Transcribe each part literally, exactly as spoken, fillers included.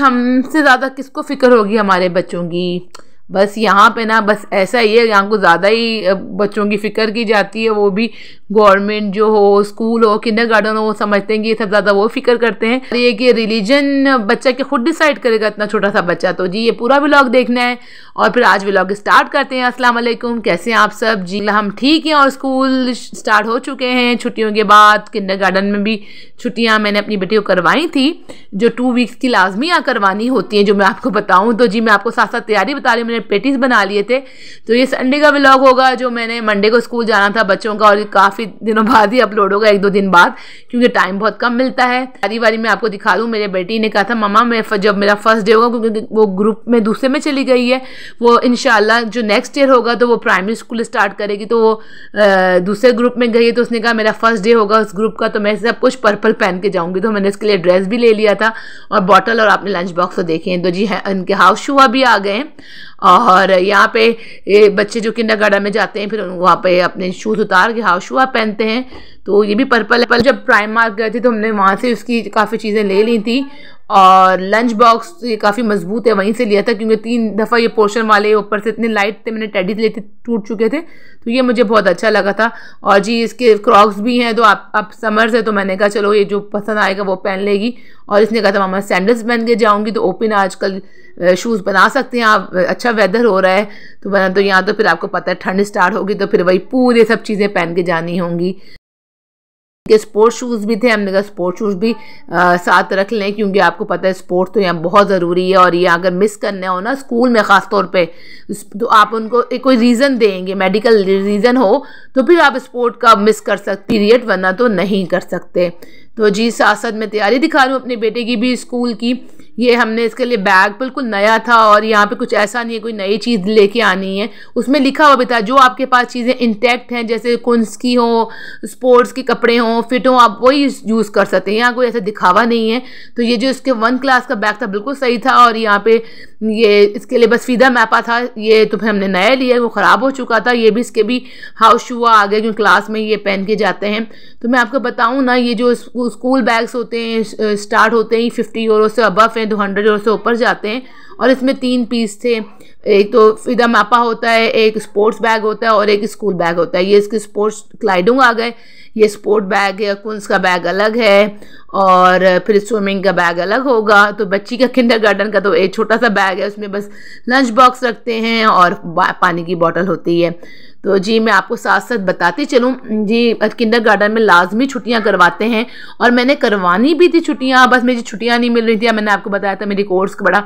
हमसे ज़्यादा किसको फिक्र होगी हमारे बच्चों की। बस यहाँ पे ना बस ऐसा ही है, यहाँ को ज़्यादा ही बच्चों की फ़िक्र की जाती है, वो भी गवर्नमेंट जो हो, स्कूल हो, किंडरगार्टन हो, वो समझते हैं कि ये सब ज़्यादा वो फ़िक्र करते हैं। और ये कि रिलीजन बच्चा के खुद डिसाइड करेगा, इतना छोटा सा बच्चा। तो जी ये पूरा व्लॉग देखना है और फिर आज व्लॉग स्टार्ट करते हैं। अस्सलाम वालेकुम, कैसे हैं आप सब? जी हम ठीक हैं और स्कूल स्टार्ट हो चुके हैं छुट्टियों के बाद। किंडरगार्टन में भी छुट्टियाँ मैंने अपनी बेटी को करवाई थी, जो टू वीक्स की लाजमी करवानी होती हैं, जो मैं आपको बताऊँ। तो जी मैं आपको साथ साथ तैयारी बता रही हूँ, पेटीज बना लिए थे। तो ये संडे का व्लॉग होगा, जो मैंने मंडे को स्कूल जाना था बच्चों का, और काफ़ी दिनों बाद ही अपलोड होगा, एक दो दिन बाद, क्योंकि टाइम बहुत कम मिलता है। सारी बारी मैं आपको दिखा दूँ। मेरे बेटी ने कहा था मम्मा मैं जब मेरा फर्स्ट डे होगा, क्योंकि वो ग्रुप में दूसरे में चली गई है, वो इंशाल्लाह जो नेक्स्ट ईयर होगा तो वो प्राइमरी स्कूल स्टार्ट करेगी। तो वो दूसरे ग्रुप में गई है, तो उसने कहा मेरा फर्स्ट डे होगा उस ग्रुप का, तो मैं सब कुछ पर्पल पहन के जाऊँगी। तो मैंने इसके लिए ड्रेस भी ले लिया था और बॉटल, और आपने लंच बॉक्स तो देखे हैं। तो जी इनके हाउस शूज़ भी आ गए हैं, और यहाँ पे ये बच्चे जो किंडरगार्टन में जाते हैं फिर वहाँ पे अपने शूज़ उतार के हाउस शूज़ पहनते हैं। तो ये भी पर्पल है। जब प्राइमार्क गए थे तो हमने वहाँ से उसकी काफ़ी चीज़ें ले ली थी, और लंच बॉक्स ये काफ़ी मजबूत है, वहीं से लिया था, क्योंकि तीन दफ़ा ये पोर्शन वाले ऊपर से इतने लाइट थे, मैंने टेडी लेते टूट चुके थे, तो ये मुझे बहुत अच्छा लगा था। और जी इसके क्रॉक्स भी हैं, तो आप अब समर्स है, तो मैंने कहा चलो ये जो पसंद आएगा वो पहन लेगी। और इसने कहा था मामा सैंडल्स पहन के जाऊँगी, तो ओपन आजकल शूज़ बना सकते हैं आप, अच्छा वेदर हो रहा है तो बना। तो यहाँ तो फिर आपको पता है ठंड स्टार्ट होगी, तो फिर वही पूरे सब चीज़ें पहन के जानी होंगी। के स्पोर्ट शूज़ भी थे, हमने कहा स्पोर्ट शूज़ भी आ, साथ रख लें, क्योंकि आपको पता है स्पोर्ट तो यहाँ बहुत ज़रूरी है। और ये अगर मिस करने हो ना स्कूल में ख़ास तौर पे, तो आप उनको एक कोई रीज़न देंगे, मेडिकल रीज़न हो तो फिर आप स्पोर्ट का मिस कर सकते पीरियड, वरना तो नहीं कर सकते। तो जी साथ साथ मैं तैयारी दिखा रही हूँ अपने बेटे की भी स्कूल की। ये हमने इसके लिए बैग बिल्कुल नया था, और यहाँ पे कुछ ऐसा नहीं है कोई नई चीज़ लेके आनी है, उसमें लिखा हुआ भी था जो आपके पास चीज़ें इंटैक्ट हैं, जैसे कुंस की हो, स्पोर्ट्स के कपड़े हों, फिट हों, आप वही यूज़ कर सकते हैं, यहाँ कोई ऐसा दिखावा नहीं है। तो ये जो इसके वन क्लास का बैग था बिल्कुल सही था, और यहाँ पर ये इसके लिए बस फीदा मैपा था, ये तो फिर हमने नया लिया, वो ख़राब हो चुका था। ये भी इसके भी हाउस शूज़ आ गए, क्योंकि क्लास में ये पहन के जाते हैं। तो मैं आपको बताऊँ ना, ये जो स्कूल बैग्स होते हैं स्टार्ट होते ही फिफ्टी यूरो से अबव हैं, तो हंड्रेड यूरो से ऊपर जाते हैं। और इसमें तीन पीस थे, एक तो फिदा मापा होता है, एक स्पोर्ट्स बैग होता है, और एक स्कूल बैग होता है। ये इसके स्पोर्ट्स क्लाइडों आ गए, ये स्पोर्ट बैग है, कुंस का बैग अलग है, और फिर स्विमिंग का बैग अलग होगा। तो बच्ची का किंडरगार्टन का तो एक छोटा सा बैग है, उसमें बस लंच बॉक्स रखते हैं और पानी की बोतल होती है। तो जी मैं आपको साथ साथ बताती चलूँ, जी किंडरगार्टन में लाजमी छुट्टियाँ करवाते हैं, और मैंने करवानी भी थी छुट्टियाँ, बस मुझे छुट्टियाँ नहीं मिल रही थी। मैंने आपको बताया था मेरी कोर्स का बड़ा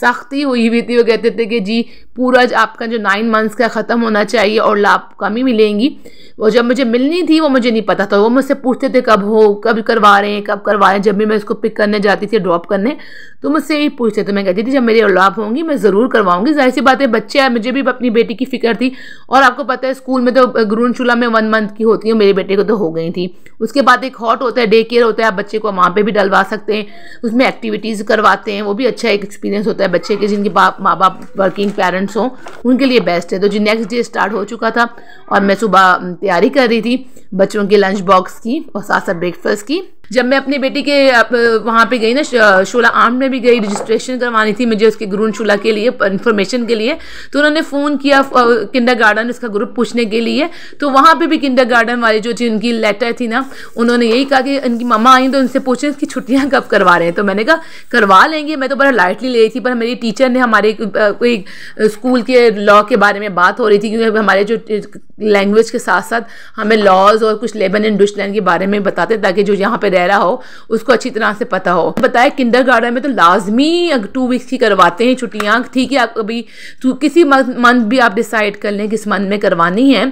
सख्ती हुई हुई थी, वो कहते थे कि जी पूरा आपका जो नाइन मंथ्स का ख़त्म होना चाहिए और लाभ कम ही मिलेंगी। वो जब मुझे मिलनी थी वो मुझे नहीं पता था, वो मुझसे पूछते थे कब हो, कब करवा रहे हैं, कब करवा रहे हैं। जब भी मैं इसको पिक करने जाती थी, ड्रॉप करने, तो मुझसे ही पूछते थे। मैं कहती थी जब मेरे लाभ होंगी मैं ज़रूर करवाऊँगी, जाहिर सी बात है बच्चे हैं, मुझे भी अपनी बेटी की फिक्र थी। और आपको पता है स्कूल में तो गुरुनशुला में वन मंथ की होती है, मेरे बेटे को तो हो गई थी। उसके बाद एक हॉट होता है, डे केयर होता है, आप बच्चे को वहाँ पे भी डलवा सकते हैं, उसमें एक्टिविटीज़ करवाते हैं, वो भी अच्छा एक एक्सपीरियंस होता है बच्चे के, जिनके बाप माँ बाप वर्किंग पेरेंट्स हों उनके लिए बेस्ट है। तो जी नेक्स्ट डे स्टार्ट हो चुका था, और मैं सुबह तैयारी कर रही थी बच्चों के लंच बॉक्स की और साथ साथ ब्रेकफास्ट की। जब मैं अपनी बेटी के वहाँ पे गई ना, शोला आर्म में भी गई, रजिस्ट्रेशन करवानी थी मुझे उसके गुरुन शोला के लिए, इन्फॉर्मेशन के लिए। तो उन्होंने फ़ोन किया किंडरगार्टन इसका ग्रुप पूछने के लिए, तो वहाँ पे भी किंडरगार्टन वाली जो थी उनकी लेटर थी ना, उन्होंने यही कहा कि उनकी ममा आई तो उनसे पूछें इसकी छुट्टियाँ कब करवा रहे हैं। तो मैंने कहा करवा लेंगे, मैं तो बड़ा लाइटली ले रही थी, पर मेरी टीचर ने हमारे कोई स्कूल के लॉ के बारे में बात हो रही थी, क्योंकि हमारे जो लैंग्वेज के साथ साथ हमें लॉज और कुछ लेबन एंड डुशलैंड के बारे में बताते, ताकि जो यहाँ पर रहा हो उसको अच्छी तरह से पता हो। बताया किंडरगार्टन में तो लाजमी टू वीक्स की करवाते हैं छुट्टियाँ, ठीक है। आप अभी किसी मंथ भी आप डिसाइड कर लें किस मंथ में करवानी है,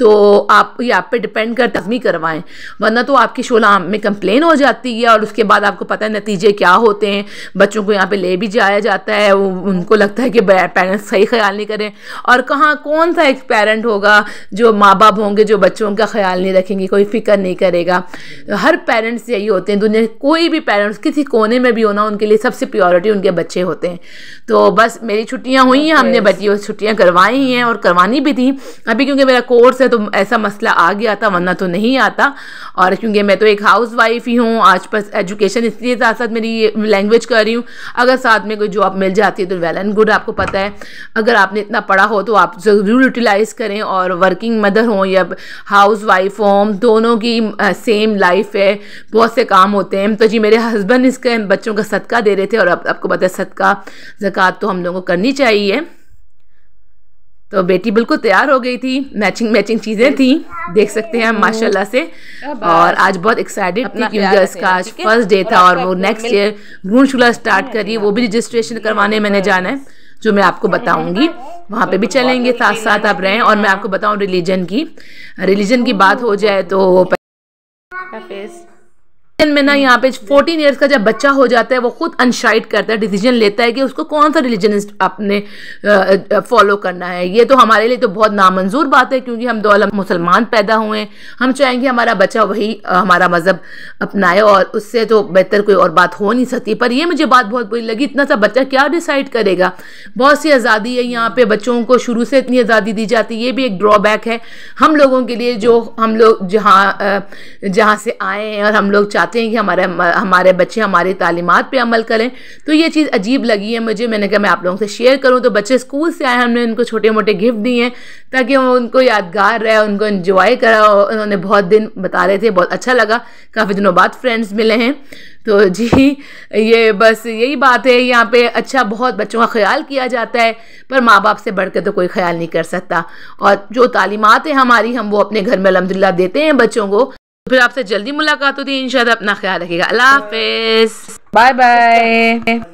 तो आप ये आप पे डिपेंड कर तकमी करवाएं, वरना तो आपकी शोला में कंप्लेन हो जाती है, और उसके बाद आपको पता है नतीजे क्या होते हैं। बच्चों को यहाँ पे ले भी जाया जाता है, उनको लगता है कि पेरेंट्स सही ख्याल नहीं करें, और कहाँ कौन सा एक पेरेंट होगा जो माँ बाप होंगे जो बच्चों का ख्याल नहीं रखेंगे, कोई फिक्र नहीं करेगा। हर पेरेंट्स यही होते हैं, दुनिया कोई भी पेरेंट्स किसी कोने में भी होना, उनके लिए सबसे प्योरिटी उनके बच्चे होते हैं। तो बस मेरी छुट्टियाँ हुई हैं, हमने बच्चियों से छुट्टियाँ करवाई हैं और करवानी भी थी। अभी क्योंकि मेरा कोर्स है तो ऐसा मसला आ गया था, वरना तो नहीं आता। और क्योंकि मैं तो एक हाउस वाइफ ही हूँ, आज बस एजुकेशन इसलिए साथ साथ मेरी लैंग्वेज कर रही हूँ, अगर साथ में कोई जॉब मिल जाती है तो वेल एंड गुड। आपको पता है अगर आपने इतना पढ़ा हो तो आप ज़रूर यूटिलाइज़ करें, और वर्किंग मदर हों या हाउस वाइफ हों, दोनों की सेम लाइफ है, बहुत से काम होते हैं। तो जी मेरे हस्बैंड इसके बच्चों का सदका दे रहे थे, और आप, आपको पता है सदका ज़कात तो हम लोगों को करनी चाहिए। तो बेटी बिल्कुल तैयार हो गई थी, मैचिंग मैचिंग चीज़ें थी, देख सकते हैं माशाल्लाह से। और आज बहुत एक्साइटेड थी क्योंकि इसका आज फर्स्ट डे था, और वो नेक्स्ट ईयर गुरुकुला स्टार्ट करी, वो भी रजिस्ट्रेशन करवाने मैंने जाना है, जो मैं आपको बताऊंगी। वहाँ पे भी चलेंगे साथ साथ आप रहें। और मैं आपको बताऊं रिलीजन की रिलीजन की बात हो जाए तो में ना यहाँ पे फोर्टीन इयर्स का जब बच्चा हो जाता है वो खुद अनशाइट करता है, डिसीजन लेता है कि उसको कौन सा रिलीजन अपने फॉलो करना है। ये तो हमारे लिए तो बहुत नामंजूर बात है, क्योंकि हम दौला मुसलमान पैदा हुए हैं, हम चाहेंगे हमारा बच्चा वही हमारा मज़हब अपनाए, और उससे तो बेहतर कोई और बात हो नहीं सकती। पर यह मुझे बात बहुत बुरी लगी, इतना सा बच्चा क्या डिसाइड करेगा। बहुत सी आज़ादी है यहाँ पर, बच्चों को शुरू से इतनी आज़ादी दी जाती है, ये भी एक ड्रॉबैक है हम लोगों के लिए, जो हम लोग जहाँ जहाँ से आए हैं और हम लोग चाहते कि हमारे हमारे बच्चे हमारी तालीमात पे अमल करें। तो ये चीज़ अजीब लगी है मुझे, मैंने कहा मैं आप लोगों से शेयर करूं। तो बच्चे स्कूल से आए, हमने उनको छोटे मोटे गिफ्ट दिए हैं ताकि उनको यादगार रहे, उनको एंजॉय करा। उन्होंने बहुत दिन बता रहे थे, बहुत अच्छा लगा, काफ़ी दिनों बाद फ्रेंड्स मिले हैं। तो जी ये बस यही बात है, यहाँ पे अच्छा बहुत बच्चों का ख्याल किया जाता है, पर माँ बाप से बढ़कर तो कोई ख्याल नहीं कर सकता। और जो तालीमात है हमारी, हम वो अपने घर में अल्हम्दुलिल्लाह देते हैं बच्चों को। फिर आपसे जल्दी मुलाकात होती है इंशाल्लाह। अपना ख्याल रखिएगा, अल्लाह हाफिज़, बाय बाय।